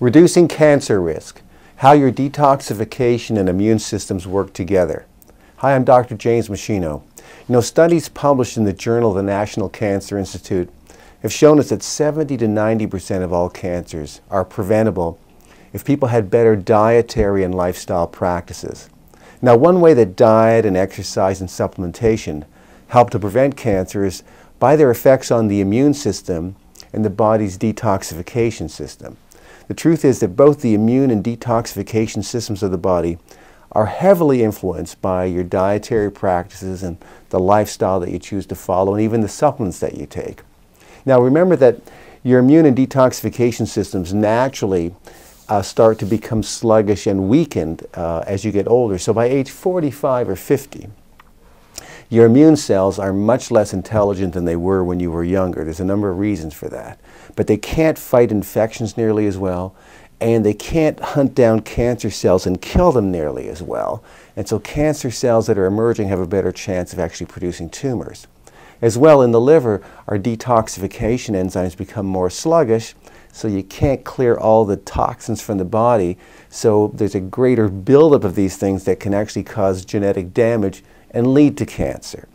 Reducing cancer risk, how your detoxification and immune systems work together. Hi, I'm Dr. James Meschino. You know, studies published in the Journal of the National Cancer Institute have shown us that 70% to 90% of all cancers are preventable if people had better dietary and lifestyle practices. Now, one way that diet and exercise and supplementation help to prevent cancer is by their effects on the immune system and the body's detoxification system. The truth is that both the immune and detoxification systems of the body are heavily influenced by your dietary practices and the lifestyle that you choose to follow, and even the supplements that you take. Now, remember that your immune and detoxification systems naturally start to become sluggish and weakened as you get older. So by age 45 or 50, your immune cells are much less intelligent than they were when you were younger. There's a number of reasons for that. But they can't fight infections nearly as well, and they can't hunt down cancer cells and kill them nearly as well. And so cancer cells that are emerging have a better chance of actually producing tumors. As well, in the liver, our detoxification enzymes become more sluggish, so you can't clear all the toxins from the body. So there's a greater buildup of these things that can actually cause genetic damage and lead to cancer.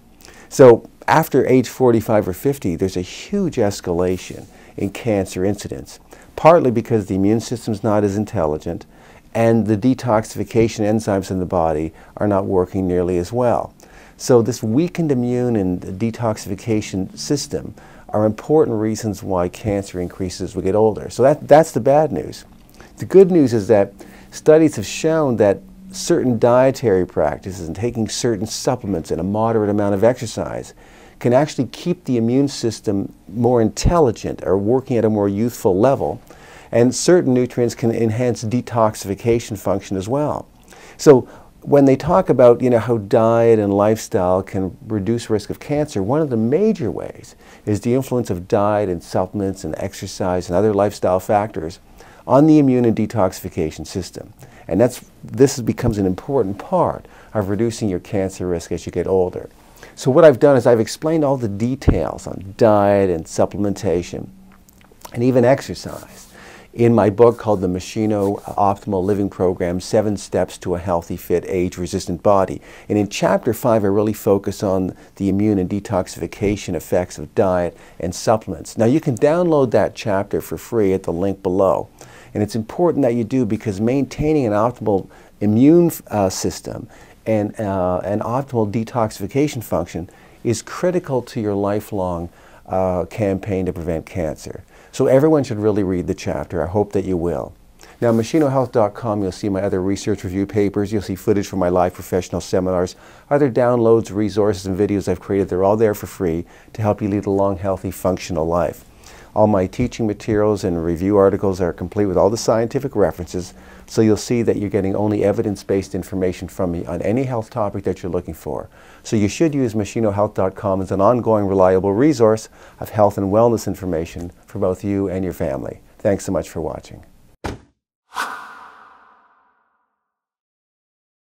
So after age 45 or 50, there's a huge escalation in cancer incidence, partly because the immune system's not as intelligent and the detoxification enzymes in the body are not working nearly as well. So this weakened immune and detoxification system are important reasons why cancer increases as we get older. So that's the bad news. The good news is that studies have shown that certain dietary practices and taking certain supplements and a moderate amount of exercise can actually keep the immune system more intelligent or working at a more youthful level, and certain nutrients can enhance detoxification function as well. So when they talk about, you know, how diet and lifestyle can reduce risk of cancer, one of the major ways is the influence of diet and supplements and exercise and other lifestyle factors on the immune and detoxification system. And this becomes an important part of reducing your cancer risk as you get older. So what I've done is I've explained all the details on diet and supplementation and even exercise in my book called The Meschino Optimal Living Program, 7 Steps to a Healthy, Fit, Age-Resistant Body. And in Chapter 5, I really focus on the immune and detoxification effects of diet and supplements. Now, you can download that chapter for free at the link below. And it's important that you do, because maintaining an optimal immune system and an optimal detoxification function is critical to your lifelong campaign to prevent cancer. So everyone should really read the chapter. I hope that you will. Now, MeschinoHealth.com, you'll see my other research review papers, you'll see footage from my live professional seminars, other downloads, resources, and videos I've created. They're all there for free to help you lead a long, healthy, functional life. All my teaching materials and review articles are complete with all the scientific references, so you'll see that you're getting only evidence-based information from me on any health topic that you're looking for. So you should use MeschinoHealth.com as an ongoing, reliable resource of health and wellness information for both you and your family. Thanks so much for watching.